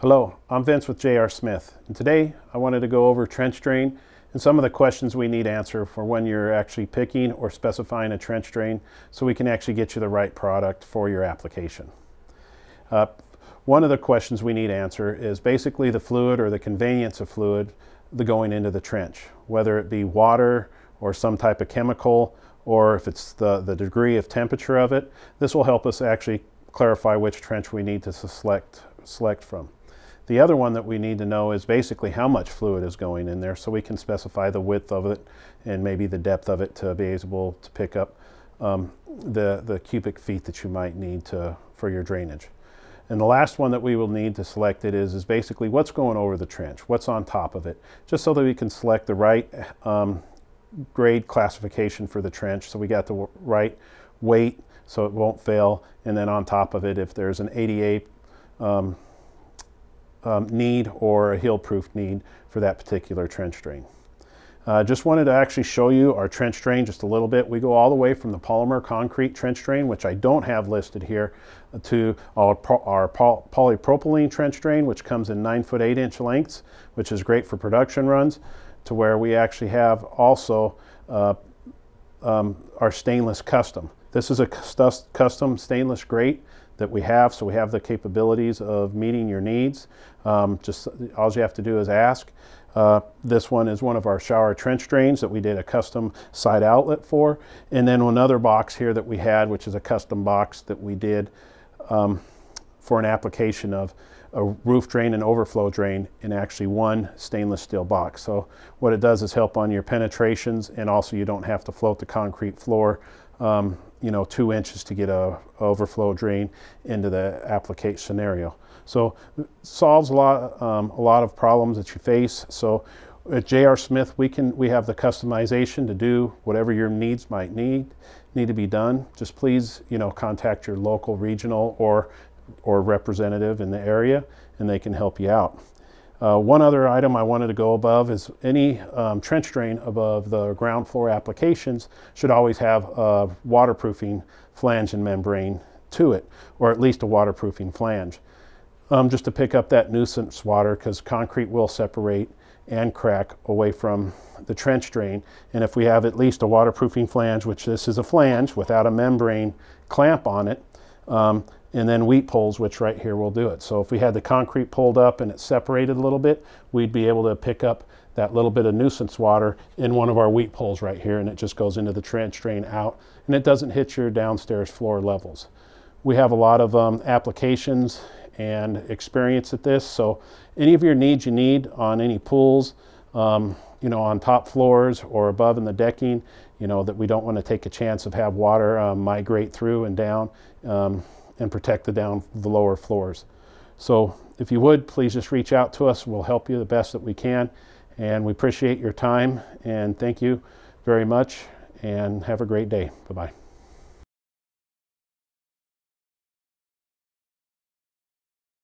Hello, I'm Vince with Jay R. Smith, and today I wanted to go over trench drain and some of the questions we need answer for when you're actually picking or specifying a trench drain so we can actually get you the right product for your application. One of the questions we need answer is basically the fluid or the conveyance of fluid going into the trench, whether it be water or some type of chemical, or if it's the degree of temperature of it. This will help us actually clarify which trench we need to select from. The other one that we need to know is basically how much fluid is going in there so we can specify the width of it and maybe the depth of it to be able to pick up the cubic feet that you might need for your drainage. And the last one that we will need to select it is basically what's going over the trench, what's on top of it, just so that we can select the right grade classification for the trench so we got the right weight so it won't fail. And then on top of it, if there's an ADA need or a hail-proof need for that particular trench drain. Just wanted to actually show you our trench drain just a little bit. We go all the way from the polymer concrete trench drain, which I don't have listed here, to our polypropylene trench drain, which comes in 9-foot 8-inch lengths, which is great for production runs, to where we actually have also our stainless custom. This is a custom stainless grate that we have, so we have the capabilities of meeting your needs. Just all you have to do is ask. This one is one of our shower trench drains that we did a custom side outlet for, and then another box here that we had, which is a custom box that we did for an application of a roof drain and overflow drain in actually one stainless steel box. So what it does is help on your penetrations, and also you don't have to float the concrete floor 2 inches to get a overflow drain into the application scenario. So it solves a lot of problems that you face. So at Jay R. Smith, we have the customization to do whatever your needs might need to be done. Just please contact your local, regional, or representative in the area, and they can help you out. One other item I wanted to go above is any trench drain above the ground floor applications should always have a waterproofing flange and membrane to it, or at least a waterproofing flange, just to pick up that nuisance water, because concrete will separate and crack away from the trench drain. And if we have at least a waterproofing flange, which this is a flange without a membrane clamp on it, and then wheat poles, which right here will do it. So if we had the concrete pulled up and it separated a little bit, we'd be able to pick up that little bit of nuisance water in one of our wheat poles right here, and it just goes into the trench drain out, and it doesn't hit your downstairs floor levels. We have a lot of applications and experience at this, so any of your needs you need on any pools, on top floors or above in the decking, that we don't want to take a chance of have water migrate through and down, and protect the lower floors. So if you would, please just reach out to us. We'll help you the best that we can, and we appreciate your time, and thank you very much, and have a great day. Bye-bye.